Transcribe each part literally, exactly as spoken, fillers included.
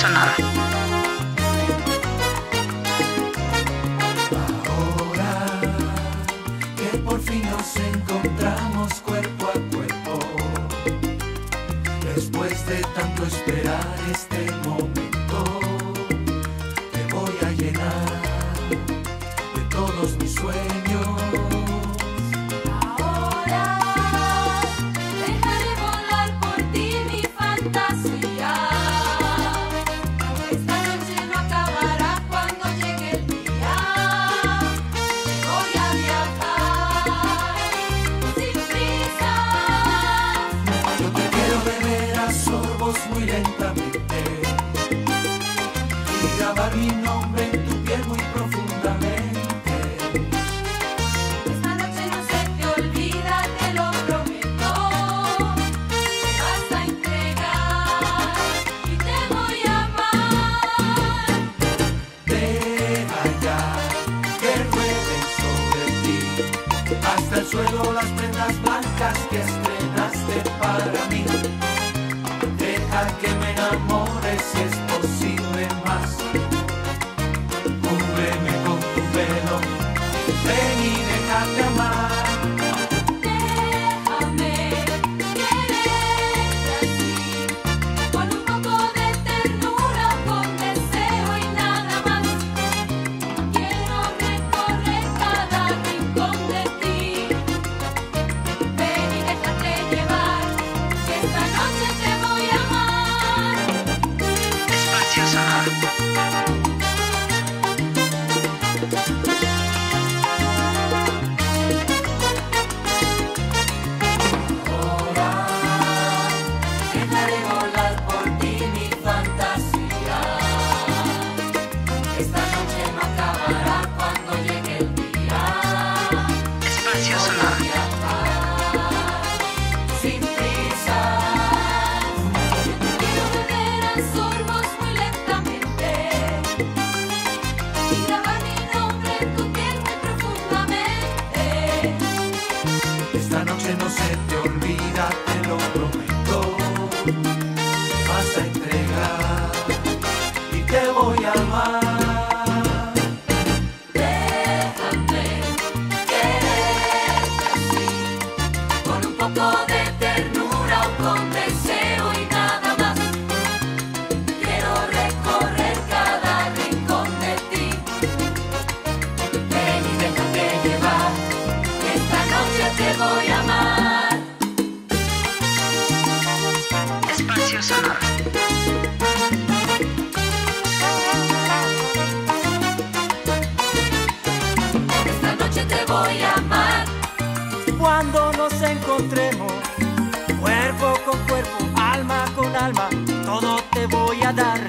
pasa nada. Ahora que por fin nos encontramos cuerpo a cuerpo, después de tanto esperar este momento, te voy a llenar de todos mis sueños. Muy lentamente y grabar mi nombre en tu piel muy profundamente. Esta noche no se te olvida, te lo prometo. Te vas a entregar y te voy a amar. De allá que rueden sobre ti hasta el suelo las prendas blancas que estrenaste para mí. Que me enamores si es posible más. Cúbreme con tu velo, ven y déjate amar. Déjame quererte así, con un poco de ternura, con deseo y nada más. Quiero recorrer cada rincón de ti. Ven y déjate llevar, que esta noche te voy a amar. Ahora dejaré volar por ti mi fantasía. Esta noche no acabará cuando llegue el día. Espacio Solar. Sin prisa. Yo te quiero beber a sorbos muy lentamente y grabar mi nombre en tu piel muy profundamente. Esta noche no se te olvida, te lo prometo. Te vas a entregar y te voy a amar. Déjame quererte así, con un poco de ternura o con deseo y nada más. Quiero recorrer cada rincón de ti. Ven y déjate llevar, que esta noche te voy a amar. Espacio Sonoro. Esta noche te voy a amar. Cuando nos encontremos, cuerpo con cuerpo, alma con alma, todo te voy a dar.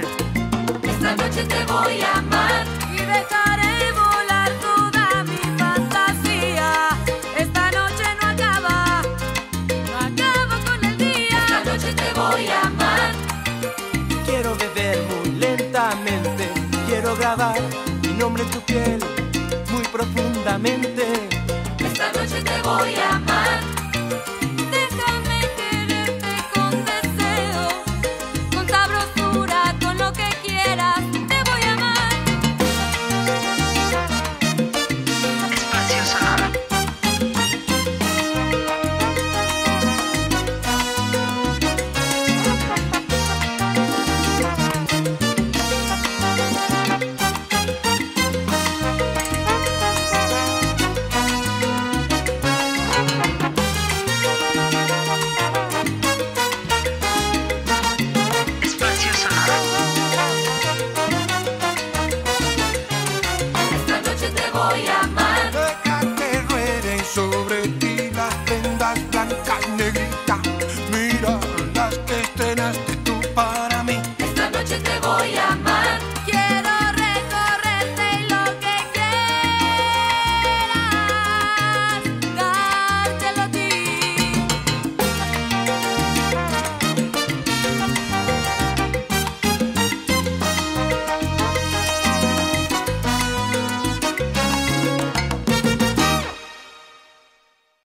Esta noche te voy a amar. Y dejaré volar toda mi fantasía. Esta noche no acaba, no acaba con el día. Esta noche te voy a amar. Quiero beber muy lentamente, quiero grabar mi nombre en tu piel muy profundamente. Esta noche te voy a amar. Déjame quererte con deseo, con sabrosura, con lo que quieras, te voy a amar. Espacio Sonoro. Espacio Sonoro. Esta noche te voy a amar. Deja que rueden sobre ti las prendas blancas, negritas.